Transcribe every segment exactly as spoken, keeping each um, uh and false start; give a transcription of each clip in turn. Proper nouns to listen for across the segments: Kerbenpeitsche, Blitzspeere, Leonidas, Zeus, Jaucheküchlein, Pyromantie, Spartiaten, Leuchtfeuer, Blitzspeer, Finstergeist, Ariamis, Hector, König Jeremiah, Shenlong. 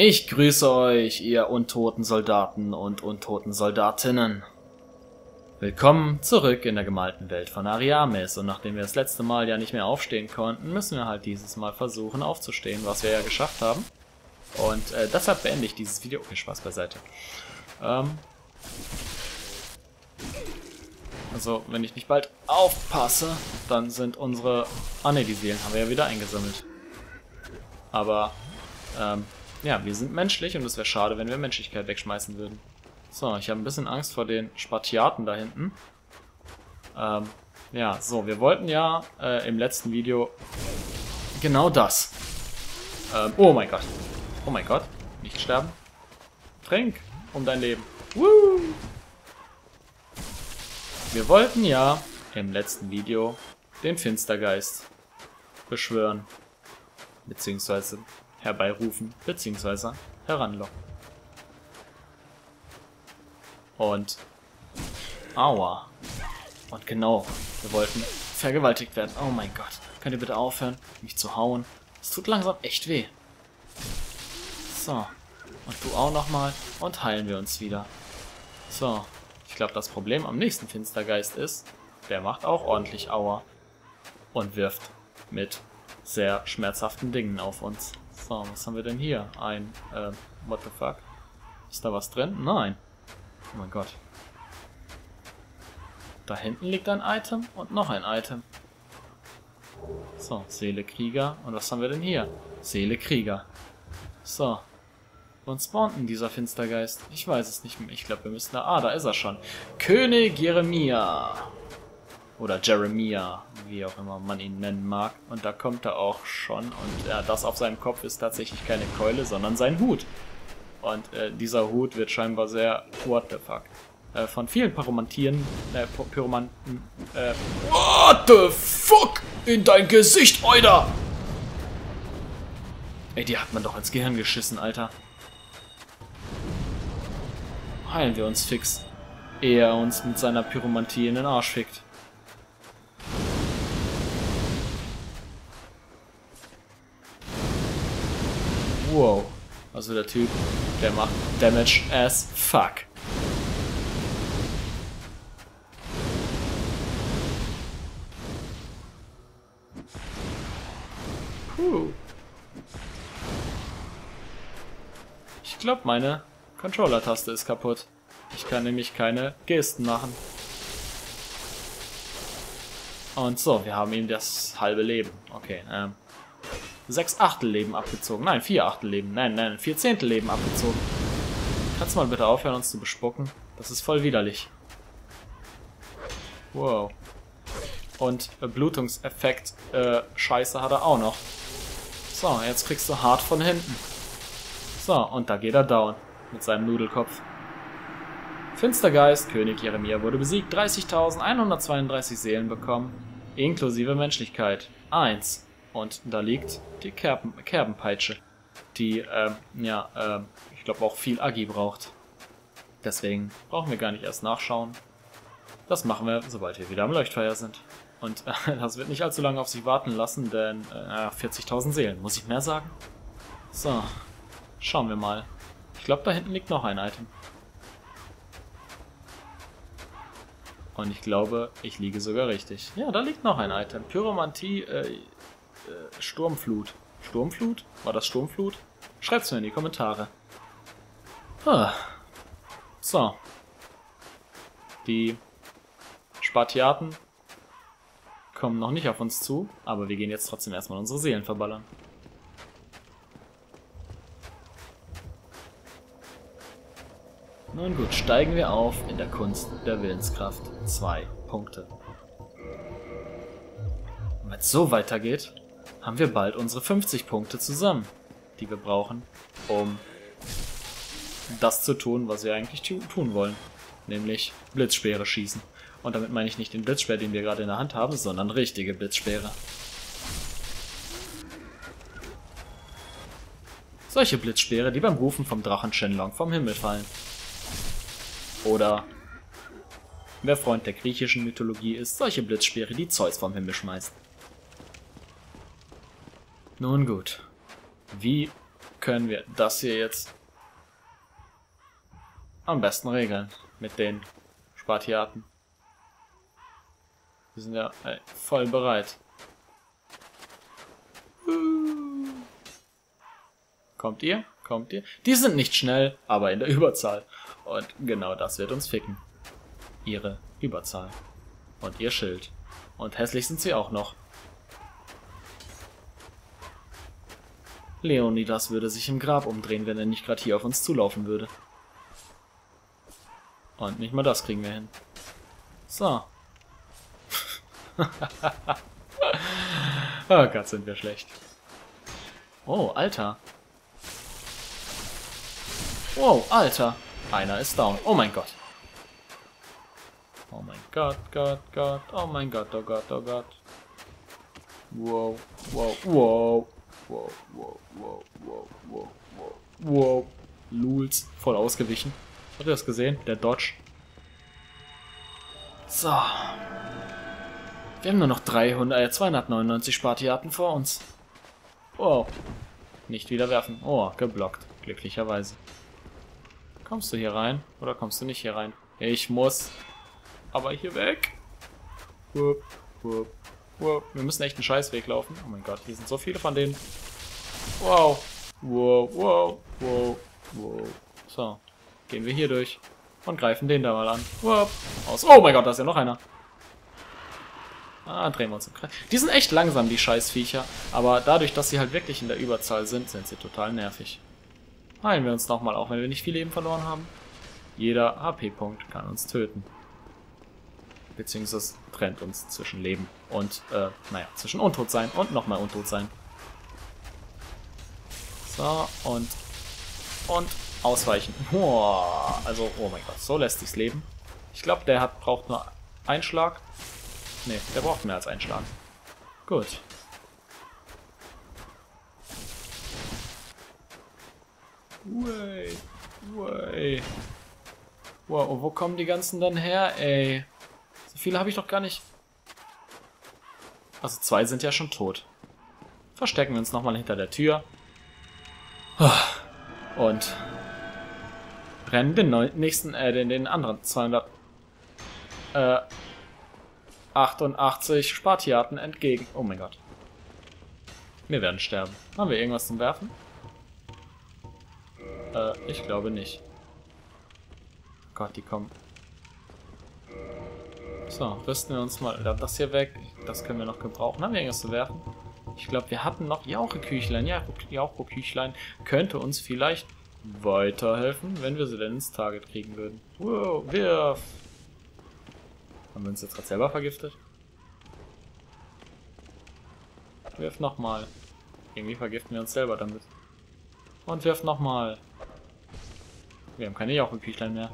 Ich grüße euch, ihr untoten Soldaten und untoten Soldatinnen. Willkommen zurück in der gemalten Welt von Ariamis. Und nachdem wir das letzte Mal ja nicht mehr aufstehen konnten, müssen wir halt dieses Mal versuchen aufzustehen, was wir ja geschafft haben. Und äh, deshalb beende ich dieses Video. Okay, Spaß beiseite. Ähm also, wenn ich nicht bald aufpasse, dann sind unsere... Ah ne, die Seelen haben wir ja wieder eingesammelt. Aber, ähm... ja, wir sind menschlich und es wäre schade, wenn wir Menschlichkeit wegschmeißen würden. So, ich habe ein bisschen Angst vor den Spartiaten da hinten. Ähm, ja, so, wir wollten ja äh, im letzten Video genau das. Ähm, oh mein Gott. Oh mein Gott. Nicht sterben. Trink um dein Leben. Woo! Wir wollten ja im letzten Video den Finstergeist beschwören. Beziehungsweise... herbeirufen, beziehungsweise heranlocken. Und... aua. Und genau, wir wollten vergewaltigt werden. Oh mein Gott. Könnt ihr bitte aufhören, mich zu hauen? Es tut langsam echt weh. So. Und du auch nochmal. Und heilen wir uns wieder. So. Ich glaube, das Problem am nächsten Finstergeist ist, der macht auch ordentlich aua. Und wirft mit sehr schmerzhaften Dingen auf uns. So, was haben wir denn hier? Ein, äh, what the fuck? Ist da was drin? Nein. Oh mein Gott. Da hinten liegt ein Item und noch ein Item. So, Seele Krieger. Und was haben wir denn hier? Seele Krieger. So. Und spawnt denn dieser Finstergeist? Ich weiß es nicht mehr. Ich glaube, wir müssen da... Ah, da ist er schon. König Jeremiah. Oder Jeremiah, wie auch immer man ihn nennen mag. Und da kommt er auch schon. Und ja, das auf seinem Kopf ist tatsächlich keine Keule, sondern sein Hut. Und äh, dieser Hut wird scheinbar sehr, what the fuck, äh, von vielen Pyromantien, äh, Pyromanten, äh, what the fuck, in dein Gesicht, Oida! Ey, die hat man doch ins Gehirn geschissen, Alter. Heilen wir uns fix, ehe er uns mit seiner Pyromantie in den Arsch fickt. Wow, also der Typ, der macht Damage as fuck. Puh. Ich glaube, meine Controller-Taste ist kaputt. Ich kann nämlich keine Gesten machen. Und so, wir haben ihm das halbe Leben. Okay, ähm. Sechs Achtel Leben abgezogen. Nein, vier Achtel Leben. Nein, nein, vier Zehntel Leben abgezogen. Kannst du mal bitte aufhören, uns zu bespucken? Das ist voll widerlich. Wow. Und Blutungseffekt, äh, Scheiße hat er auch noch. So, jetzt kriegst du hart von hinten. So, und da geht er down. Mit seinem Nudelkopf. Finstergeist, König Jeremiah wurde besiegt. dreißigtausendeinhundertzweiunddreißig Seelen bekommen. Inklusive Menschlichkeit. Eins. Und da liegt die Kerben, Kerbenpeitsche, die, ähm, ja, ähm, ich glaube auch viel Agi braucht. Deswegen brauchen wir gar nicht erst nachschauen. Das machen wir, sobald wir wieder am Leuchtfeuer sind. Und äh, das wird nicht allzu lange auf sich warten lassen, denn äh, vierzigtausend Seelen, muss ich mehr sagen? So, schauen wir mal. Ich glaube, da hinten liegt noch ein Item. Und ich glaube, ich liege sogar richtig. Ja, da liegt noch ein Item. Pyromantie, äh... Sturmflut. Sturmflut? War das Sturmflut? Schreibt's mir in die Kommentare. Ah. So. Die Spartiaten kommen noch nicht auf uns zu, aber wir gehen jetzt trotzdem erstmal unsere Seelen verballern. Nun gut, steigen wir auf in der Kunst der Willenskraft. Zwei Punkte. Und wenn es so weitergeht, haben wir bald unsere fünfzig Punkte zusammen, die wir brauchen, um das zu tun, was wir eigentlich tun wollen, nämlich Blitzspeere schießen. Und damit meine ich nicht den Blitzspeer, den wir gerade in der Hand haben, sondern richtige Blitzspeere. Solche Blitzspeere, die beim Rufen vom Drachen Shenlong vom Himmel fallen. Oder, wer Freund der griechischen Mythologie ist, solche Blitzspeere, die Zeus vom Himmel schmeißt. Nun gut, wie können wir das hier jetzt am besten regeln mit den Spartiaten. Wir sind ja ey, voll bereit. Kommt ihr? Kommt ihr? Die sind nicht schnell, aber in der Überzahl. Und genau das wird uns ficken. Ihre Überzahl. Und ihr Schild. Und hässlich sind sie auch noch. Leonidas würde sich im Grab umdrehen, wenn er nicht gerade hier auf uns zulaufen würde. Und nicht mal das kriegen wir hin. So. Oh Gott, sind wir schlecht. Oh, Alter. Wow, Alter. Einer ist down. Oh mein Gott. Oh mein Gott, Gott, Gott. Oh mein Gott, oh Gott, oh Gott. Wow, wow, wow. Wow, wow, wow, wow, wow, wow. Wow. Lulz. Voll ausgewichen. Habt ihr das gesehen? Der Dodge. So. Wir haben nur noch dreihundert, äh, zweihundertneunundneunzig Spartiaten vor uns. Wow. Nicht wieder werfen. Oh, geblockt. Glücklicherweise. Kommst du hier rein? Oder kommst du nicht hier rein? Ich muss. Aber hier weg. Wupp, wupp, wupp. Wir müssen echt einen Scheißweg laufen. Oh mein Gott, hier sind so viele von denen. Wow. Wow, wow, wow, wow. So. Gehen wir hier durch und greifen den da mal an. Wupp, aus. Oh mein Gott, da ist ja noch einer. Ah, drehen wir uns im Kreis. Die sind echt langsam, die Scheißviecher. Aber dadurch, dass sie halt wirklich in der Überzahl sind, sind sie total nervig. Heilen wir uns nochmal, auch wenn wir nicht viel Leben verloren haben. Jeder H P-Punkt kann uns töten. Beziehungsweise trennt uns zwischen Leben und, äh, naja, zwischen Untot sein und nochmal Untot sein. So, und, und ausweichen. Boah, also, oh mein Gott, so lässt sich's leben. Ich glaube, der hat, braucht nur einen Schlag. Ne, der braucht mehr als einen Schlag. Gut. Way, way. Wow, wo kommen die ganzen dann her, ey? So viele habe ich doch gar nicht. Also zwei sind ja schon tot. Verstecken wir uns nochmal hinter der Tür. Und rennen den nächsten, äh, den, den anderen zweihundert... Äh... achtundachtzig Spartiaten entgegen. Oh mein Gott. Wir werden sterben. Haben wir irgendwas zum Werfen? Äh, ich glaube nicht. Gott, die kommen. So, rüsten wir uns mal das hier weg. Das können wir noch gebrauchen. Haben wir irgendwas zu werfen? Ich glaube, wir hatten noch Jaucheküchlein. Ja, Jaucheküchlein könnte uns vielleicht weiterhelfen, wenn wir sie denn ins Target kriegen würden. Wow, wirf! Haben wir uns jetzt gerade selber vergiftet? Wirf nochmal. Irgendwie vergiften wir uns selber damit. Und wirf nochmal. Wir haben keine Jaucheküchlein mehr.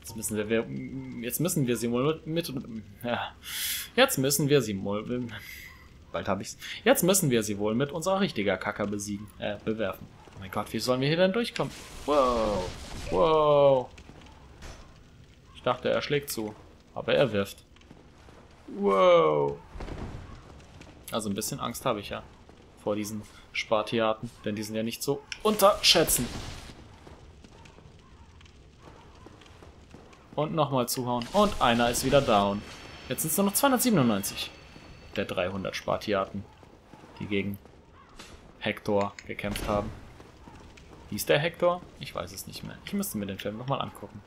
Jetzt müssen wir, wir... Jetzt müssen wir sie wohl mit... Ja. Jetzt müssen wir sie wohl... Bald habe ich's. Jetzt müssen wir sie wohl mit unserer richtiger Kacke besiegen. Äh, bewerfen. Oh mein Gott, wie sollen wir hier denn durchkommen? Wow. Wow. Ich dachte, er schlägt zu, aber er wirft. Wow. Also ein bisschen Angst habe ich ja vor diesen Spartiaten, denn die sind ja nicht zu unterschätzen. Und nochmal zuhauen. Und einer ist wieder down. Jetzt sind es nur noch zweihundertsiebenundneunzig der dreihundert Spartiaten, die gegen Hector gekämpft haben. Hieß der Hector? Ich weiß es nicht mehr. Ich müsste mir den Film nochmal angucken.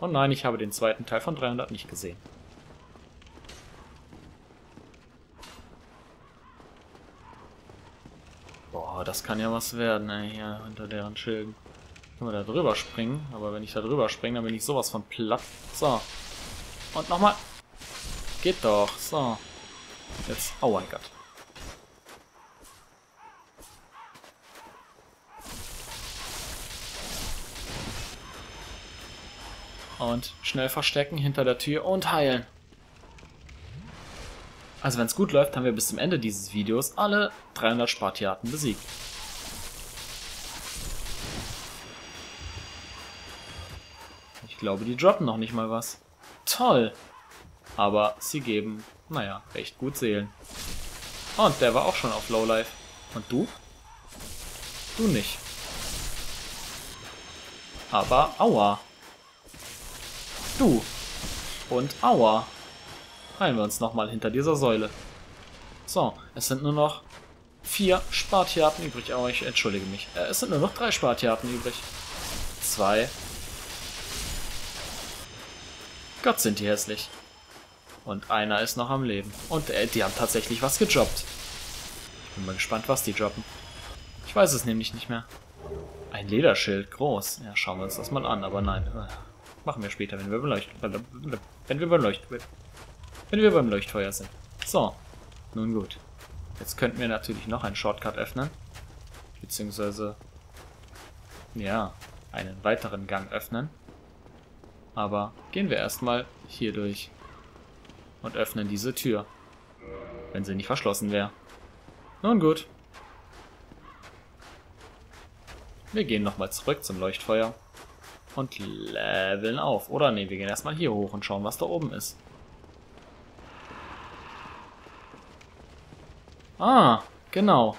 Oh nein, ich habe den zweiten Teil von dreihundert nicht gesehen. Boah, das kann ja was werden, ey, hier hinter deren Schilden. Können wir da drüber springen? Aber wenn ich da drüber springe, dann bin ich sowas von platt. So. Und nochmal. Geht doch. So. Jetzt. Oh mein Gott. Und schnell verstecken hinter der Tür und heilen. Also wenn es gut läuft, haben wir bis zum Ende dieses Videos alle dreihundert Spartiaten besiegt. Ich glaube, die droppen noch nicht mal was. Toll! Aber sie geben, naja, recht gut Seelen. Und der war auch schon auf Lowlife. Und du? Du nicht. Aber aua. Du. Und aua. Heilen wir uns nochmal hinter dieser Säule. So, es sind nur noch vier Spartiaten übrig. Aber ich entschuldige mich. Äh, es sind nur noch drei Spartiaten übrig. Zwei. Gott, sind die hässlich. Und einer ist noch am Leben. Und äh, die haben tatsächlich was gejobbt. Ich bin mal gespannt, was die droppen. Ich weiß es nämlich nicht mehr. Ein Lederschild, groß. Ja, schauen wir uns das mal an. Aber nein, machen wir später, wenn wir beim Leuchtfeuer, wenn wir beim Leuchtfeuer, wenn wir beim Leuchtfeuer sind. So, nun gut. Jetzt könnten wir natürlich noch einen Shortcut öffnen, beziehungsweise ja einen weiteren Gang öffnen. Aber gehen wir erstmal hier durch und öffnen diese Tür, wenn sie nicht verschlossen wäre. Nun gut. Wir gehen nochmal zurück zum Leuchtfeuer und leveln auf. Oder ne, wir gehen erstmal hier hoch und schauen, was da oben ist. Ah, genau.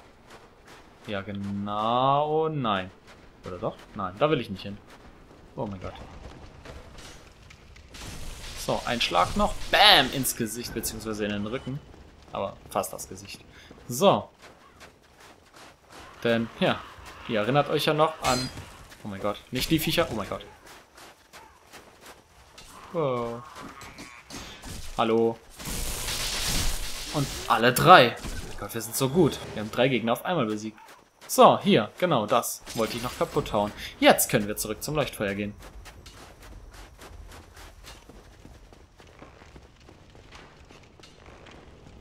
Ja, genau, nein. Oder doch? Nein, da will ich nicht hin. Oh mein Gott. So, ein Schlag noch. Bam! Ins Gesicht, beziehungsweise in den Rücken. Aber fast das Gesicht. So. Denn, ja, ihr erinnert euch ja noch an... Oh mein Gott. Nicht die Viecher. Oh mein Gott. Wow. Hallo. Und alle drei. Oh mein Gott, wir sind so gut. Wir haben drei Gegner auf einmal besiegt. So, hier. Genau das. Wollte ich noch kaputt hauen. Jetzt können wir zurück zum Leuchtfeuer gehen.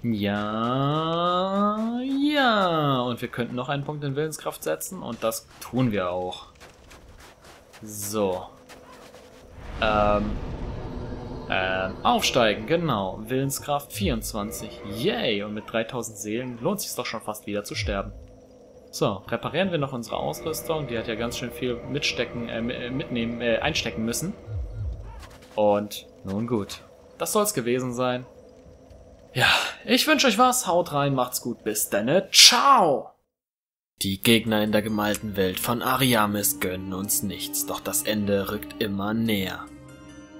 Ja, ja. Und wir könnten noch einen Punkt in Willenskraft setzen. Und das tun wir auch. So. Ähm. Ähm, aufsteigen, genau. Willenskraft vierundzwanzig. Yay! Und mit dreitausend Seelen lohnt es sich doch schon fast wieder zu sterben. So, reparieren wir noch unsere Ausrüstung. Die hat ja ganz schön viel mitstecken, äh, mitnehmen, äh, einstecken müssen. Und nun gut. Das soll's gewesen sein. Ja, ich wünsche euch was. Haut rein, macht's gut, bis dann. Ciao! Die Gegner in der gemalten Welt von Ariamis gönnen uns nichts, doch das Ende rückt immer näher.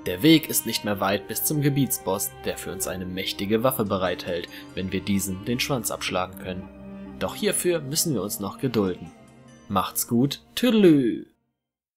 Der Weg ist nicht mehr weit bis zum Gebietsboss, der für uns eine mächtige Waffe bereithält, wenn wir diesem den Schwanz abschlagen können. Doch hierfür müssen wir uns noch gedulden. Macht's gut, tüdelü!